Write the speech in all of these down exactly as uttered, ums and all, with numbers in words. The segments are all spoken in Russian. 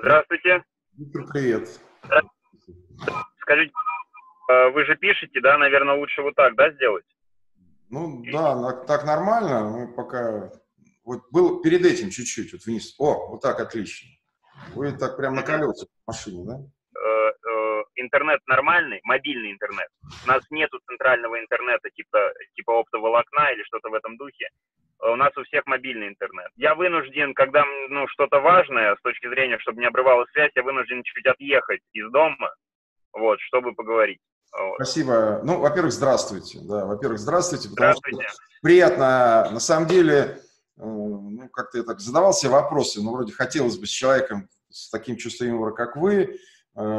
Здравствуйте. Виктор, привет. Скажите, вы же пишете, да, наверное, лучше вот так, да, сделать? Ну да, так нормально, мы пока... Вот был перед этим чуть-чуть, вот вниз. О, вот так, отлично. Вы так прям на колесах в машине, да? Интернет нормальный, мобильный интернет. У нас нету центрального интернета, типа, типа оптоволокна или что-то в этом духе. У нас у всех мобильный интернет. Я вынужден, когда ну, что-то важное, с точки зрения, чтобы не обрывалась связь, я вынужден чуть-чуть отъехать из дома, вот, чтобы поговорить. Вот. Спасибо. Ну, во-первых, здравствуйте. Да, во-первых, здравствуйте, потому здравствуйте. Что приятно, на самом деле, ну, как-то я так задавал себе вопросы, ну, вроде хотелось бы с человеком с таким чувством юмора, как вы,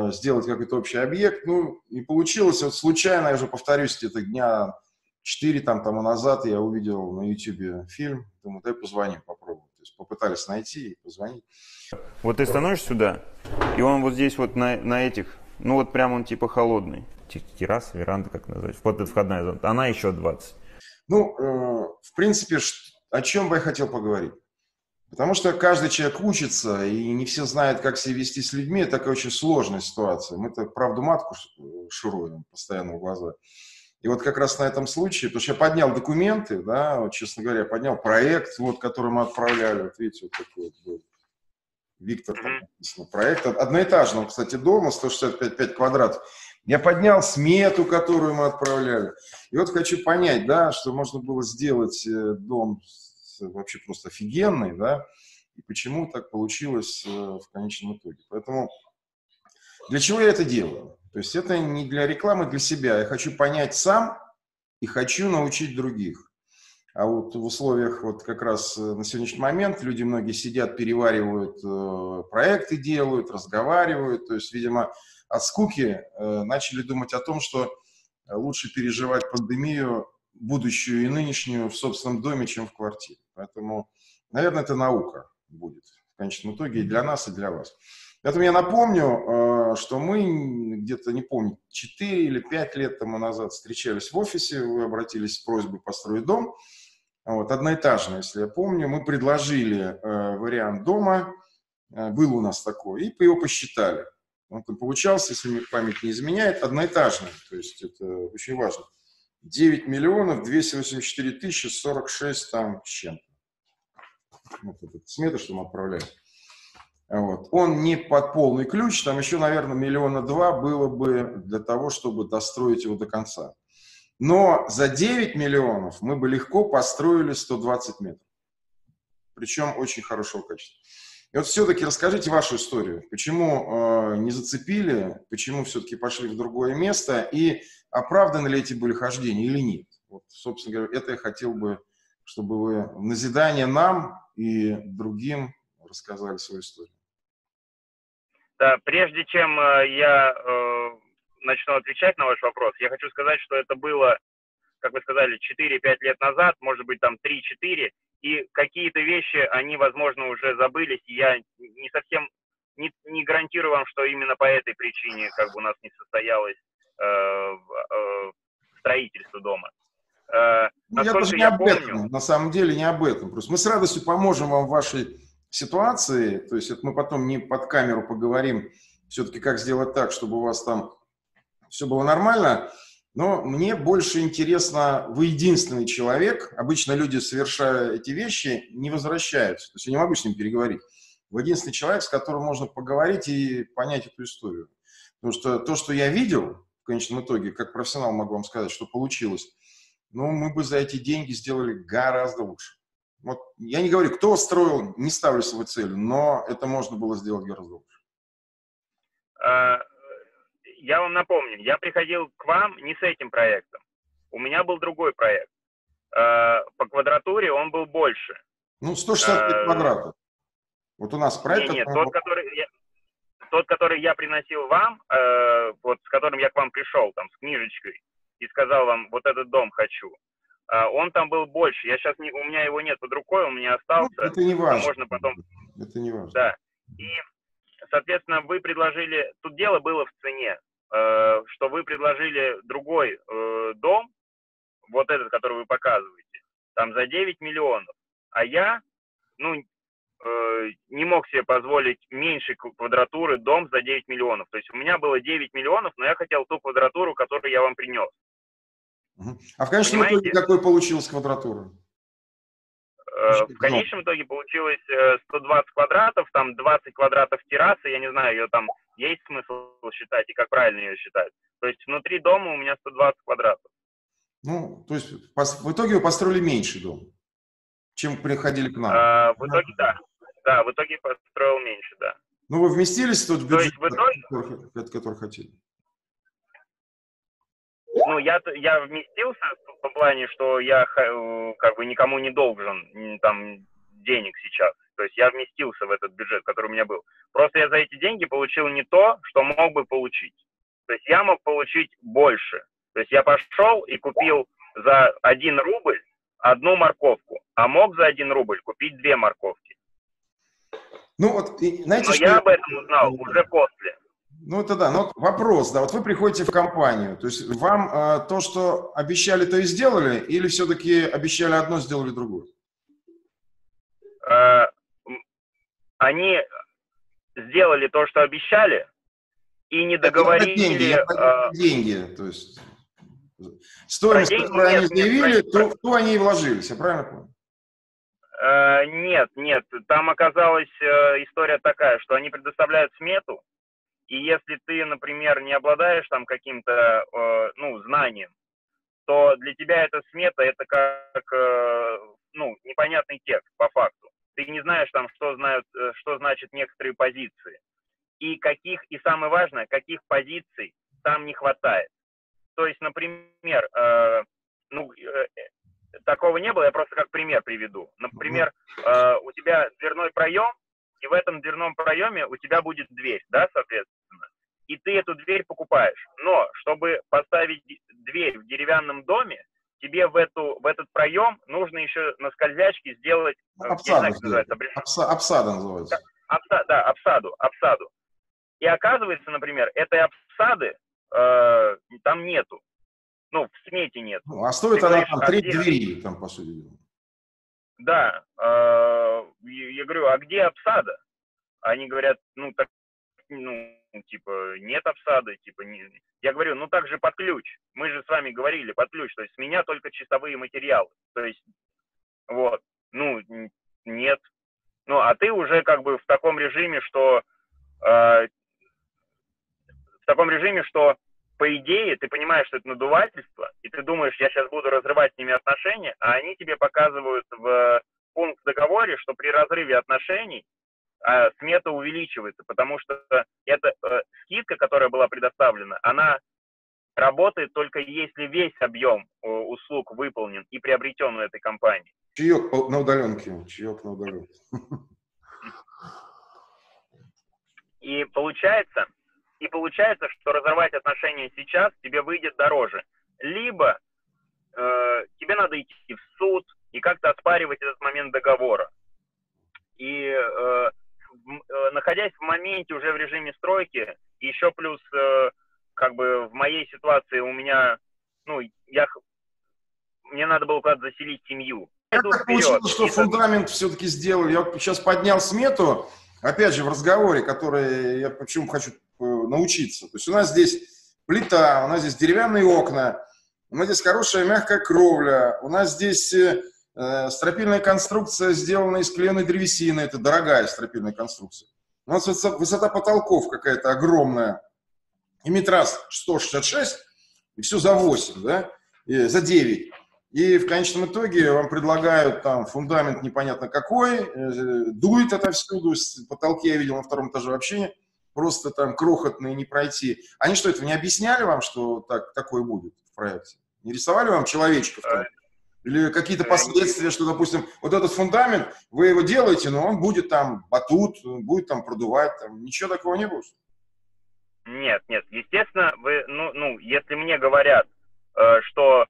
сделать какой-то общий объект, ну, не получилось, вот случайно, я уже повторюсь, где-то дня четыре там, тому назад я увидел на YouTube фильм, думаю, дай позвоним, попробуем, то есть попытались найти и позвонить. Вот ты становишься сюда, и он вот здесь вот на, на этих, ну, вот прям он типа холодный, терраса, веранда, как назвать, вот эта входная зона, она еще двадцать. Ну, э, в принципе, о чем бы я хотел поговорить? Потому что каждый человек учится, и не все знают, как себя вести с людьми. Это такая очень сложная ситуация. Мы-то правду матку шуруем постоянно в глаза. И вот как раз на этом случае, потому что я поднял документы, да, вот, честно говоря, поднял проект, вот, который мы отправляли. Вот видите, вот такой вот был. Виктор, там написано, проект одноэтажного, кстати, дома, сто шестьдесят пять квадратов. Я поднял смету, которую мы отправляли. И вот хочу понять, да, что можно было сделать дом вообще просто офигенный, да, и почему так получилось э, в конечном итоге. Поэтому для чего я это делаю? То есть это не для рекламы, для себя. Я хочу понять сам и хочу научить других. А вот в условиях вот как раз на сегодняшний момент люди многие сидят, переваривают э, проекты, делают, разговаривают. То есть, видимо, от скуки э, начали думать о том, что лучше переживать пандемию будущую и нынешнюю в собственном доме, чем в квартире. Поэтому, наверное, это наука будет в конечном итоге и для нас, и для вас. Поэтому я напомню, что мы где-то, не помню, четыре или пять лет тому назад встречались в офисе, вы обратились с просьбой построить дом, вот, одноэтажный, если я помню. Мы предложили вариант дома, был у нас такой, и его посчитали. Он получался, если мне память не изменяет, одноэтажный, то есть это очень важно. девять миллионов двести восемьдесят четыре тысячи сорок шесть там с чем-то. Вот эта смета, что мы отправляем. Вот. Он не под полный ключ, там еще, наверное, миллиона два было бы для того, чтобы достроить его до конца. Но за девять миллионов мы бы легко построили сто двадцать метров. Причем очень хорошего качества. И вот все-таки расскажите вашу историю. Почему э, не зацепили, почему все-таки пошли в другое место и оправданы ли эти были хождения или нет? Вот, собственно говоря, это я хотел бы, чтобы вы в назидание нам и другим рассказали свою историю. Да, прежде чем я э, начну отвечать на ваш вопрос, я хочу сказать, что это было, как вы сказали, четыре-пять лет назад, может быть, там три-четыре, и какие-то вещи, они, возможно, уже забылись, и я не совсем, не, не гарантирую вам, что именно по этой причине как бы у нас не состоялось строительство дома. Ну, я даже не я об помню... этом, на самом деле не об этом. Просто мы с радостью поможем вам в вашей ситуации, то есть это мы потом не под камеру поговорим, все-таки как сделать так, чтобы у вас там все было нормально, но мне больше интересно, вы единственный человек, обычно люди, совершая эти вещи, не возвращаются, то есть я не могу с ним переговорить, вы единственный человек, с которым можно поговорить и понять эту историю, потому что то, что я видел, в конечном итоге, как профессионал могу вам сказать, что получилось, но мы бы за эти деньги сделали гораздо лучше. Вот я не говорю, кто строил, не ставлю свою цель, но это можно было сделать гораздо лучше. Я вам напомню, я приходил к вам не с этим проектом. У меня был другой проект. По квадратуре он был больше. Ну, сто шестьдесят пять квадратов. Вот у нас проект... Нет, нет, тот, который... Тот, который я приносил вам, э, вот с которым я к вам пришел, там, с книжечкой, и сказал вам, вот этот дом хочу, э, он там был больше. Я сейчас не, у меня его нет под рукой, он у меня остался. Ну, это не важно. Можно потом... Это не важно. Да. И, соответственно, вы предложили... Тут дело было в цене, э, что вы предложили другой э, дом, вот этот, который вы показываете, там за девять миллионов. А я, ну, не мог себе позволить меньше квадратуры дом за девять миллионов. То есть у меня было девять миллионов, но я хотел ту квадратуру, которую я вам принес. А в конечном итоге какой получилась квадратура? В конечном итоге получилось сто двадцать квадратов, там двадцать квадратов террасы, я не знаю, ее там есть смысл считать и как правильно ее считать. То есть внутри дома у меня сто двадцать квадратов. Ну, то есть в итоге вы построили меньше дом, чем приходили к нам? А, в итоге да. Да, в итоге построил меньше, да. Ну, вы вместились в тот бюджет, то есть, в итоге... который, который хотели? Ну, я, я вместился в том плане, что я как бы никому не должен там денег сейчас. То есть я вместился в этот бюджет, который у меня был. Просто я за эти деньги получил не то, что мог бы получить. То есть я мог получить больше. То есть я пошел и купил за один рубль одну морковку, а мог за один рубль купить две морковки. Ну, вот, знаете, но что... я об этом узнал уже после. Ну, это да. Но вопрос, да. Вот вы приходите в компанию. То есть вам а, то, что обещали, то и сделали? Или все-таки обещали одно, сделали другое? А, они сделали то, что обещали, и не договорили... Это деньги. Я а... деньги. То есть стоимость, которую они заявили, то, в то они и вложились. Я правильно понял? Нет, нет, там оказалась история такая, что они предоставляют смету, и если ты, например, не обладаешь там каким-то, ну, знанием, то для тебя эта смета, это как, ну, непонятный текст по факту. Ты не знаешь там, что знают, что значат некоторые позиции. И каких, и самое важное, каких позиций там не хватает. То есть, например, ну... Такого не было, я просто как пример приведу. Например, э, у тебя дверной проем, и в этом дверном проеме у тебя будет дверь, да, соответственно. И ты эту дверь покупаешь. Но, чтобы поставить дверь в деревянном доме, тебе в, эту, в этот проем нужно еще на скользячке сделать... Обсаду. Называется, Обса, обсада называется. Обса, да, обсаду, обсаду. И оказывается, например, этой обсады э, там нету. Ну, в смете нет. Ну, а стоит ты она говоришь, там треть а где... двери, там, по сути дела. Да. Э, я говорю, а где обсада? Они говорят, ну, так, ну, типа, нет обсады, типа, не... Я говорю, ну, так же под ключ. Мы же с вами говорили под ключ. То есть, с меня только чистовые материалы. То есть, вот, ну, нет. Ну, а ты уже, как бы, в таком режиме, что... Э, в таком режиме, что... По идее, ты понимаешь, что это надувательство, и ты думаешь, я сейчас буду разрывать с ними отношения, а они тебе показывают в пункт в договоре, что при разрыве отношений э, смета увеличивается, потому что эта э, скидка, которая была предоставлена, она работает только если весь объем э, услуг выполнен и приобретен у этой компании. Чаек на удаленке, чаек на удаленке. И получается... И получается, что разорвать отношения сейчас тебе выйдет дороже. Либо э, тебе надо идти в суд и как-то оспаривать этот момент договора. И э, в, находясь в моменте уже в режиме стройки, еще плюс э, как бы в моей ситуации у меня, ну, я, мне надо было как-то заселить семью. Как так получилось, что фундамент все-таки сделал? Я сейчас поднял смету, опять же, в разговоре, который я почему хочу... научиться. То есть у нас здесь плита, у нас здесь деревянные окна, у нас здесь хорошая мягкая кровля, у нас здесь э, стропильная конструкция, сделанная из клееной древесины, это дорогая стропильная конструкция. У нас высота, высота потолков какая-то огромная, и метраж сто шестьдесят шесть, и все за восемь, да, и за девять. И в конечном итоге вам предлагают там фундамент непонятно какой, э, дует отовсюду, потолки я видел на втором этаже вообще просто там крохотные, не пройти. Они что, этого не объясняли вам, что так, такое будет в проекте? Не рисовали вам человечков? Там? Или какие-то последствия, что, допустим, вот этот фундамент, вы его делаете, но он будет там батут, будет там продувать, там, ничего такого не будет? Нет, нет. Естественно, вы, ну, ну, если мне говорят, э, что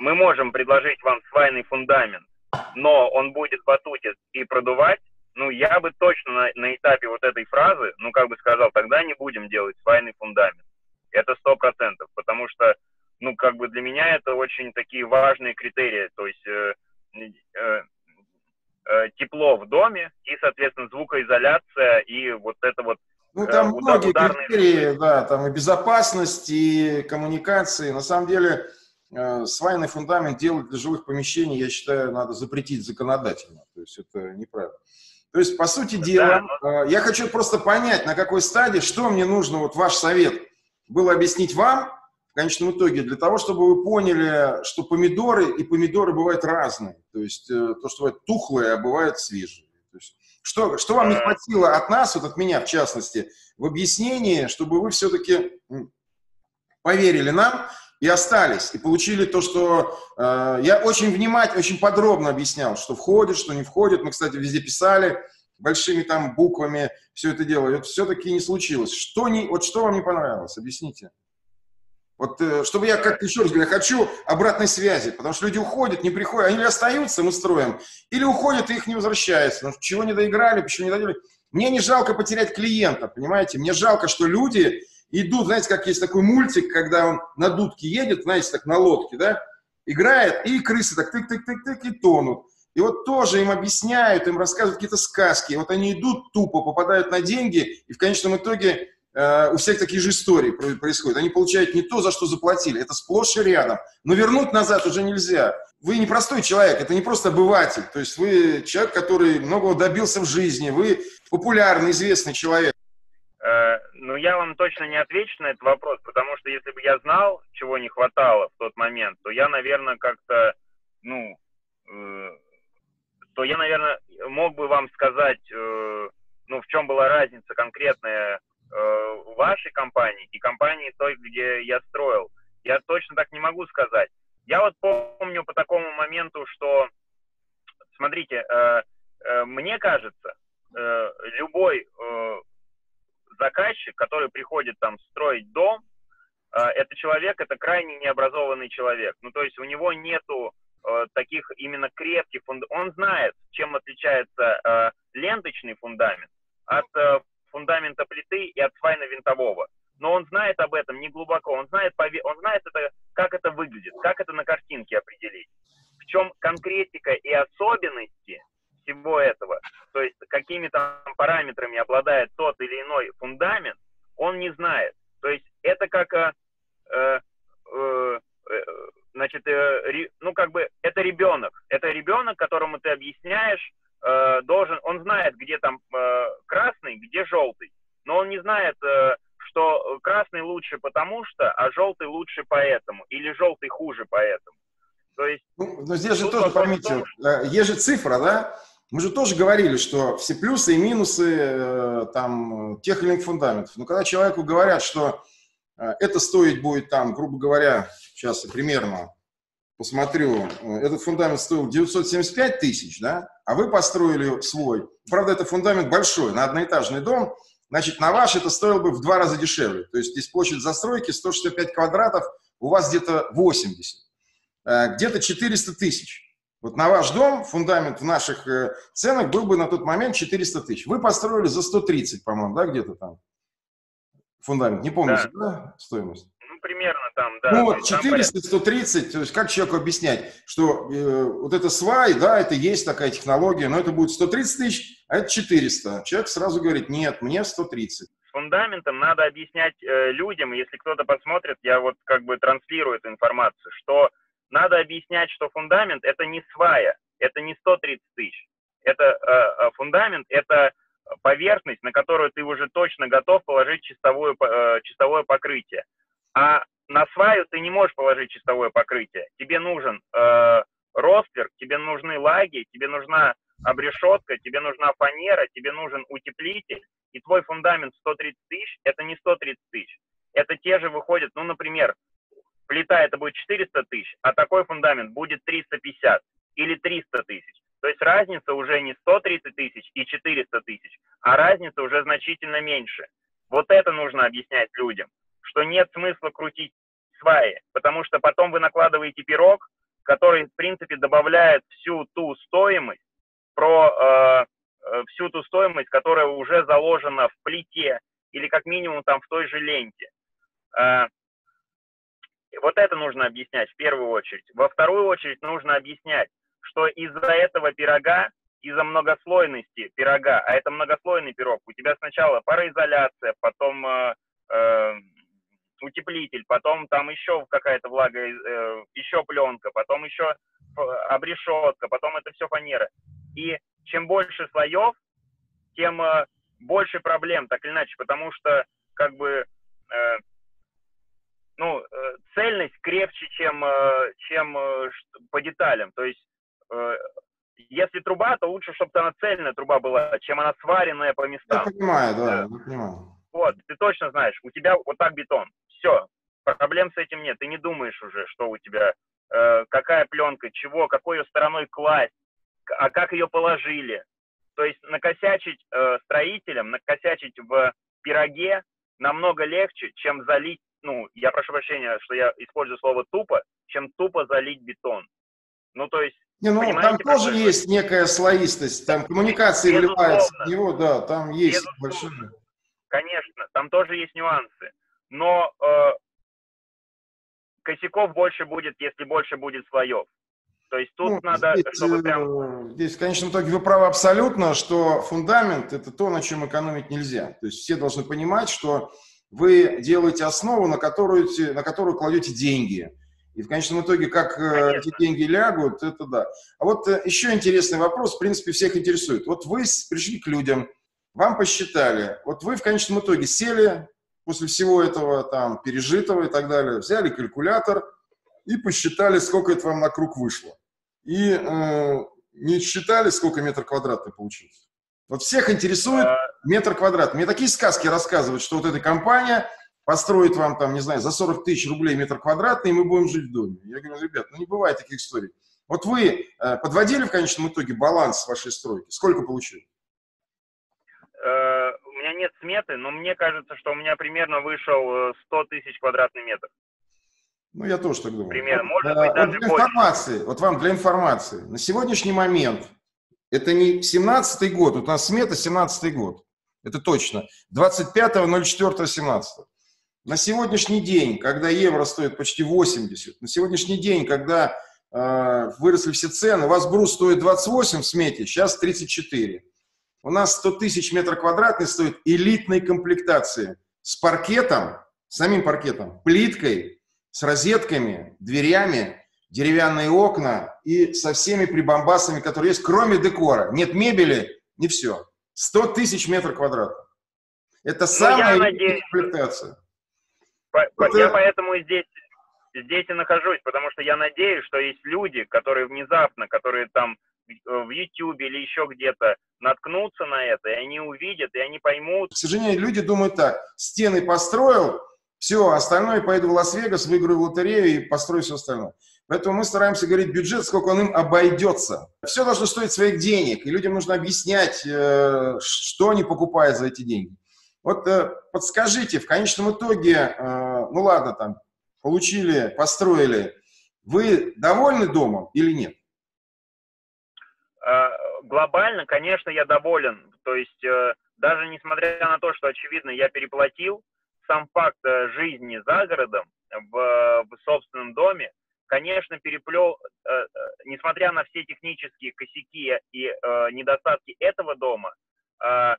мы можем предложить вам свайный фундамент, но он будет батутить и продувать, ну, я бы точно на, на этапе вот этой фразы, ну, как бы сказал, тогда не будем делать свайный фундамент. Это сто процентов, потому что, ну, как бы для меня это очень такие важные критерии. То есть э, э, э, тепло в доме и, соответственно, звукоизоляция и вот это вот. Ну, там удар, многие критерии, да, там и безопасность, и коммуникации. На самом деле, э, свайный фундамент делать для жилых помещений, я считаю, надо запретить законодательно. То есть это неправильно. То есть, по сути дела, да, э, я хочу просто понять, на какой стадии, что мне нужно, вот ваш совет был объяснить вам, в конечном итоге, для того, чтобы вы поняли, что помидоры, и помидоры бывают разные. То есть, э, то, что бывает тухлые, а бывают свежие. То есть, Что, что вам не хватило от нас, вот от меня в частности, в объяснении, чтобы вы все-таки поверили нам и остались, и получили то, что э, я очень внимательно, очень подробно объяснял, что входит, что не входит. Мы, кстати, везде писали большими там буквами все это дело. И вот все-таки не случилось. Что не, вот что вам не понравилось? Объясните. Вот э, чтобы я как-то еще раз говорю, я хочу обратной связи, потому что люди уходят, не приходят, они или остаются, мы строим, или уходят, и их не возвращаются. Потому что чего не доиграли, почему не доделали. Мне не жалко потерять клиента, понимаете? Мне жалко, что люди идут, знаете, как есть такой мультик, когда он на дудке едет, знаете, так на лодке, да, играет, и крысы так тык-тык-тык-тык и тонут. И вот тоже им объясняют, им рассказывают какие-то сказки. И вот они идут тупо, попадают на деньги, и в конечном итоге... Uh, у всех такие же истории происходят. Они получают не то, за что заплатили. Это сплошь и рядом. Но вернуть назад уже нельзя. Вы не простой человек, это не просто обыватель. То есть вы человек, который многого добился в жизни. Вы популярный, известный человек. Uh, ну, я вам точно не отвечу на этот вопрос, потому что если бы я знал, чего не хватало в тот момент, то я, наверное, как-то, ну, э, то я, наверное, мог бы вам сказать, э, ну, в чем была разница конкретная вашей компании и компании той, где я строил. Я точно так не могу сказать. Я вот помню по такому моменту, что, смотрите, э, э, мне кажется, э, любой э, заказчик, который приходит там строить дом, э, это человек, это крайне необразованный человек. Ну, то есть у него нету э, таких именно крепких фундаментов. Он знает, чем отличается э, ленточный фундамент от э, фундамента плиты и от свайно-винтового. Но он знает об этом не глубоко. Он знает, он знает это, как это выглядит, как это на картинке определить. В чем конкретика и особенности всего этого, то есть какими там параметрами обладает тот или иной фундамент, он не знает. То есть это как, э, э, э, значит, э, ре, ну как бы это ребенок. Это ребенок, которому ты объясняешь, должен, он знает, где там э, красный, где желтый, но он не знает, э, что красный лучше потому что, а желтый лучше поэтому, или желтый хуже поэтому. То есть, ну, но здесь же тоже, поймите, тоже... есть же цифра, да? Мы же тоже говорили, что все плюсы и минусы э, там, тех или иных фундаментов. Но когда человеку говорят, что э, это стоить будет, там, грубо говоря, сейчас примерно... Посмотрю, этот фундамент стоил девятьсот семьдесят пять тысяч, да, а вы построили свой. Правда, это фундамент большой, на одноэтажный дом, значит, на ваш это стоило бы в два раза дешевле. То есть здесь площадь застройки сто шестьдесят пять квадратов, у вас где-то восемьдесят, где-то четыреста тысяч. Вот на ваш дом фундамент в наших ценах был бы на тот момент четыреста тысяч. Вы построили за сто тридцать, по-моему, да, где-то там фундамент, не помните, да, да? Стоимость? Примерно там, да. Ну вот четыреста сто тридцать, то есть как человеку объяснять, что э, вот это свай, да, это есть такая технология, но это будет сто тридцать тысяч, а это четыреста. Человек сразу говорит, нет, мне сто тридцать. С фундаментом надо объяснять э, людям, если кто-то посмотрит, я вот как бы транслирую эту информацию, что надо объяснять, что фундамент это не свая, это не сто тридцать тысяч. Это э, фундамент, это поверхность, на которую ты уже точно готов положить чистовую, э, чистовое покрытие. А на сваю ты не можешь положить чистовое покрытие. Тебе нужен э, ростверк, тебе нужны лаги, тебе нужна обрешетка, тебе нужна фанера, тебе нужен утеплитель. И твой фундамент сто тридцать тысяч, это не сто тридцать тысяч. Это те же выходят, ну, например, плита это будет четыреста тысяч, а такой фундамент будет триста пятьдесят или триста тысяч. То есть разница уже не сто тридцать тысяч и четыреста тысяч, а разница уже значительно меньше. Вот это нужно объяснять людям, что нет смысла крутить сваи, потому что потом вы накладываете пирог, который, в принципе, добавляет всю ту стоимость, про, э, всю ту стоимость, которая уже заложена в плите или как минимум там в той же ленте. Э, вот это нужно объяснять в первую очередь. Во вторую очередь нужно объяснять, что из-за этого пирога, из-за многослойности пирога, а это многослойный пирог, у тебя сначала пароизоляция, потом э, э, утеплитель, потом там еще какая-то влага, э, еще пленка, потом еще обрешетка, потом это все фанера. И чем больше слоев, тем э, больше проблем, так или иначе, потому что как бы э, ну, э, цельность крепче, чем, э, чем э, по деталям. То есть э, если труба, то лучше, чтобы она цельная труба была, чем она сваренная по местам. Я понимаю, да, я понимаю. Вот, ты точно знаешь, у тебя вот так бетон. Все, проблем с этим нет. Ты не думаешь уже, что у тебя, э, какая пленка, чего, какой ее стороной класть, а как ее положили. То есть накосячить э, строителям, накосячить в пироге намного легче, чем залить, ну, я прошу прощения, что я использую слово тупо, чем тупо залить бетон. Ну, то есть... Не, ну, там тоже есть некая слоистость, там коммуникации вливаются в него, да, там есть большие... Конечно, там тоже есть нюансы, но э, косяков больше будет, если больше будет слоев. То есть тут ну, надо, здесь, чтобы прям... Здесь, в конечном итоге, вы правы абсолютно, что фундамент – это то, на чем экономить нельзя. То есть все должны понимать, что вы делаете основу, на которую, на которую кладете деньги. И в конечном итоге, как Конечно. Эти деньги лягут, это да. А вот еще интересный вопрос, в принципе, всех интересует. Вот вы пришли к людям, вам посчитали, вот вы в конечном итоге сели после всего этого, там, пережитого и так далее, взяли калькулятор и посчитали, сколько это вам на круг вышло. И э, не считали, сколько метр квадратный получился. Вот всех интересует метр квадратный. Мне такие сказки рассказывают, что вот эта компания построит вам, там, не знаю, за сорок тысяч рублей метр квадратный, и мы будем жить в доме. Я говорю, ребят, ну не бывает таких историй. Вот вы э, подводили в конечном итоге баланс вашей стройки? Сколько получили? Э, у меня нет сметы, но мне кажется, что у меня примерно вышел сто тысяч квадратный метр. Ну, я тоже так думаю. Примерно, вот, может быть, даже вот для информации, вот вам для информации, на сегодняшний момент, это не семнадцатый год, вот у нас смета семнадцатый год, это точно, двадцать пятого ноль четвёртого семнадцатого. На сегодняшний день, когда евро стоит почти восемьдесят, на сегодняшний день, когда э, выросли все цены, у вас брус стоит двадцать восемь в смете, сейчас тридцать четыре. У нас сто тысяч метр квадратный стоит элитной комплектации с паркетом, самим паркетом, плиткой, с розетками, дверями, деревянные окна и со всеми прибамбасами, которые есть, кроме декора. Нет мебели, не все. сто тысяч метр квадратных. Это самая надеюсь, комплектация. Это... Я поэтому здесь, здесь и нахожусь, потому что я надеюсь, что есть люди, которые внезапно, которые там в YouTube или еще где-то наткнутся на это, и они увидят, и они поймут. К сожалению, люди думают так. Стены построил, все, остальное пойду в Лас-Вегас, выиграю в лотерею и построю все остальное. Поэтому мы стараемся говорить бюджет, сколько он им обойдется. Все должно стоить своих денег, и людям нужно объяснять, что они покупают за эти деньги. Вот подскажите, в конечном итоге, ну ладно, там, получили, построили, вы довольны домом или нет? Глобально, конечно, я доволен. То есть даже несмотря на то, что, очевидно, я переплатил, сам факт жизни за городом, в, в собственном доме, конечно, переплел, э, несмотря на все технические косяки и э, недостатки этого дома, э,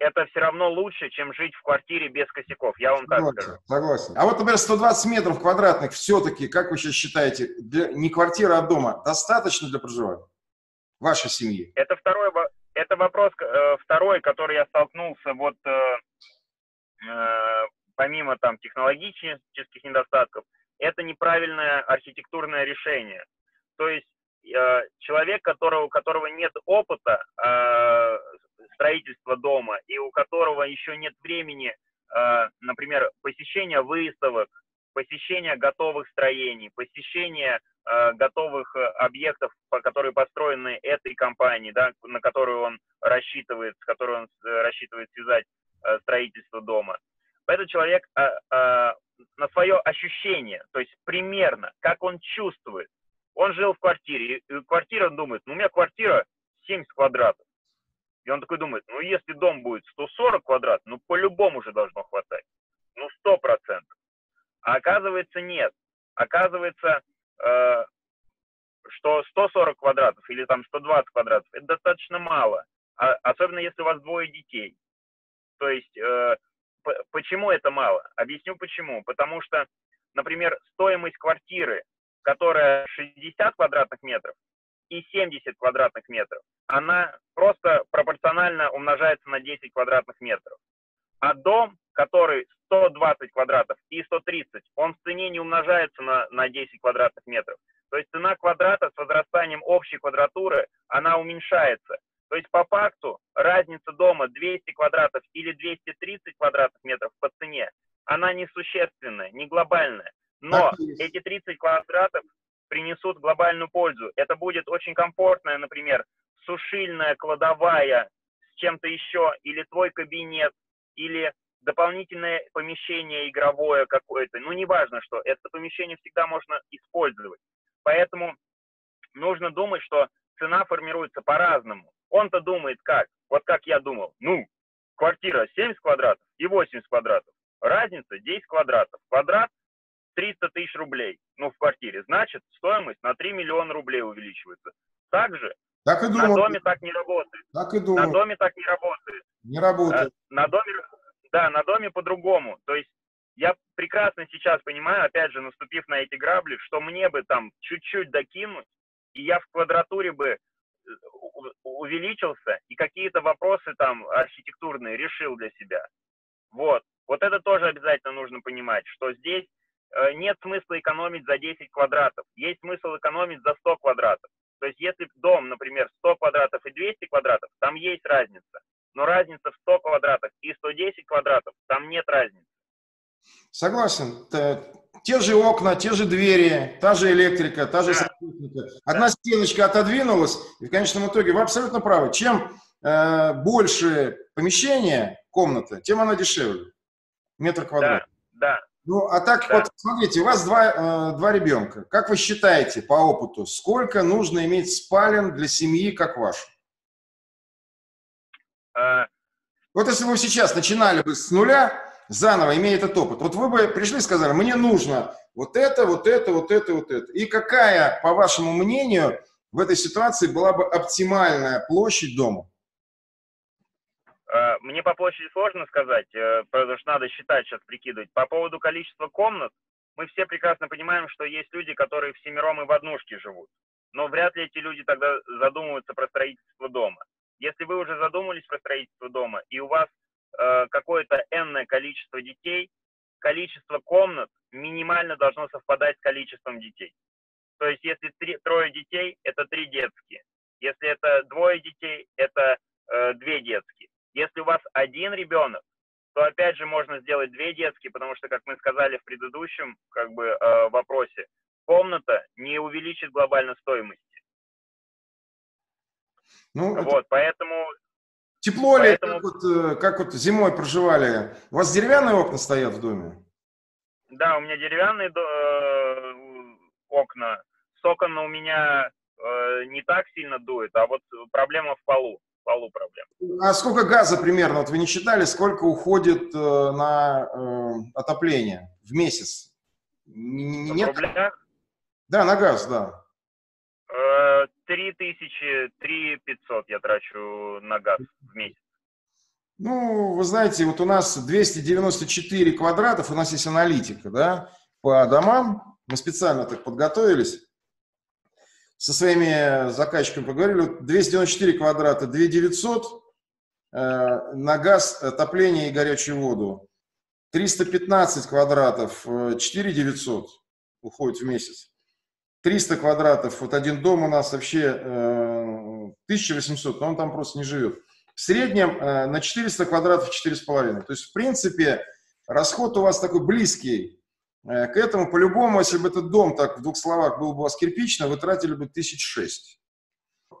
это все равно лучше, чем жить в квартире без косяков, я вам так согласен, скажу. Согласен. А вот, например, сто двадцать метров квадратных все-таки, как вы сейчас считаете, для, не квартира, а дома, достаточно для проживания вашей семьи? Это, второй, это вопрос э, второй, который я столкнулся вот... Э, помимо там технологических недостатков, это неправильное архитектурное решение. То есть э, человек, которого, у которого нет опыта э, строительства дома и у которого еще нет времени, э, например, посещения выставок, посещения готовых строений, посещения э, готовых объектов, которые построены этой компанией, да, на которую он рассчитывает, с которой он рассчитывает связать строительство дома. Этот человек а, а, на свое ощущение, то есть примерно, как он чувствует. Он жил в квартире, и квартира, он думает, ну у меня квартира семьдесят квадратов. И он такой думает, ну если дом будет сто сорок квадратов, ну по-любому же должно хватать. Ну сто процентов. А оказывается нет. Оказывается, э, что сто сорок квадратов или там сто двадцать квадратов, это достаточно мало, а, особенно если у вас двое детей. То есть, э, почему это мало? Объясню почему. Потому что, например, стоимость квартиры, которая шестьдесят квадратных метров и семьдесят квадратных метров, она просто пропорционально умножается на десять квадратных метров. А дом, который сто двадцать квадратов и сто тридцать, он в цене не умножается на, на десять квадратных метров. То есть цена квадрата с возрастанием общей квадратуры, она уменьшается. То есть по факту разница дома двести квадратов или двести тридцать квадратных метров по цене, она несущественная, не глобальная. Но эти тридцать квадратов принесут глобальную пользу. Это будет очень комфортная, например, сушильная, кладовая с чем-то еще, или твой кабинет, или дополнительное помещение игровое какое-то, ну, неважно что, это помещение всегда можно использовать. Поэтому нужно думать, что цена формируется по-разному. Он-то думает как? Вот как я думал, ну, квартира семьдесят квадратов и восемьдесят квадратов, разница десять квадратов, квадрат триста тысяч рублей, ну, в квартире, значит, стоимость на три миллиона рублей увеличивается. Также так и на доме так не работает. Так и на доме так не работает. Не работает. На доме, да, на доме по-другому. То есть я прекрасно сейчас понимаю, опять же, наступив на эти грабли, что мне бы там чуть-чуть докинуть, и я в квадратуре бы увеличился, и какие-то вопросы там архитектурные решил для себя. Вот. Вот это тоже обязательно нужно понимать, что здесь нет смысла экономить за десять квадратов, есть смысл экономить за сто квадратов. То есть если дом, например, сто квадратов и двести квадратов, там есть разница. Но разница в сто квадратов и сто десять квадратов, там нет разницы. Согласен. Те же окна, те же двери, та же электрика, та же... Да. Одна стеночка отодвинулась, и в конечном итоге вы абсолютно правы. Чем э, больше помещение, комната, тем она дешевле. Метр квадратный. Да, да. Ну, а так да. Вот, смотрите, у вас два, э, два ребенка. Как вы считаете по опыту, сколько нужно иметь спален для семьи, как вашей? А... Вот если бы вы сейчас начинали бы с нуля, заново, имея этот опыт, вот вы бы пришли и сказали, мне нужно вот это, вот это, вот это, вот это. И какая, по вашему мнению, в этой ситуации была бы оптимальная площадь дома? Мне по площади сложно сказать, потому что надо считать, сейчас прикидывать. По поводу количества комнат, мы все прекрасно понимаем, что есть люди, которые всемиром и в однушке живут. Но вряд ли эти люди тогда задумываются про строительство дома. Если вы уже задумались про строительство дома, и у вас э, какое-то энное количество детей, количество комнат минимально должно совпадать с количеством детей. То есть если три, трое детей, это три детские. Если это двое детей, это э, две детские. Если у вас один ребенок, то опять же можно сделать две детские, потому что, как мы сказали в предыдущем как бы, э, вопросе, комната не увеличит глобально стоимости. Ну, вот, это... поэтому... Тепло поэтому... ли, как вот, как вот зимой проживали? У вас деревянные окна стоят в доме? Да, у меня деревянные э, окна. С окон у меня э, не так сильно дует, а вот проблема в полу. Полу проблем. А сколько газа примерно, вот вы не считали, сколько уходит э, на э, отопление в месяц? Н- нет? В рублях? Да, на газ, да. три тысячи, три тысячи пятьсот я трачу на газ в месяц. Ну, вы знаете, вот у нас двести девяносто четыре квадратов, у нас есть аналитика, да, по домам, мы специально так подготовились. Со своими заказчиками поговорили, двести девяносто четыре квадрата, две тысячи девятьсот, э, на газ, отопление и горячую воду. триста пятнадцать квадратов, четыре тысячи девятьсот уходит в месяц. триста квадратов, вот один дом у нас вообще э, тысяча восемьсот, но он там просто не живет. В среднем э, на четыреста квадратов четыре с половиной. То есть, в принципе, расход у вас такой близкий. К этому, по-любому, если бы этот дом, так, в двух словах, был бы у вас кирпичный, вы тратили бы тысяч шесть.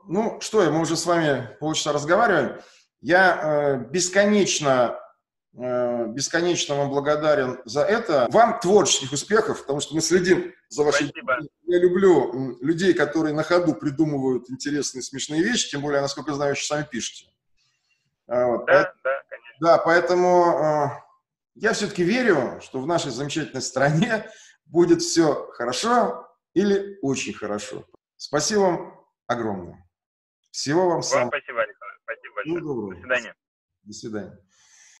Ну, что, мы уже с вами полчаса разговариваем. Я э, бесконечно, э, бесконечно вам благодарен за это. Вам творческих успехов, потому что мы следим за вашей... Спасибо. Я люблю людей, которые на ходу придумывают интересные, смешные вещи, тем более, насколько я знаю, еще сами пишете. Вот. Да, По... да, конечно. Да, поэтому... Э... Я все-таки верю, что в нашей замечательной стране будет все хорошо или очень хорошо. Спасибо вам огромное. Всего вам, вам самого. Спасибо, Александр. Спасибо большое. Ну, до свидания. До свидания.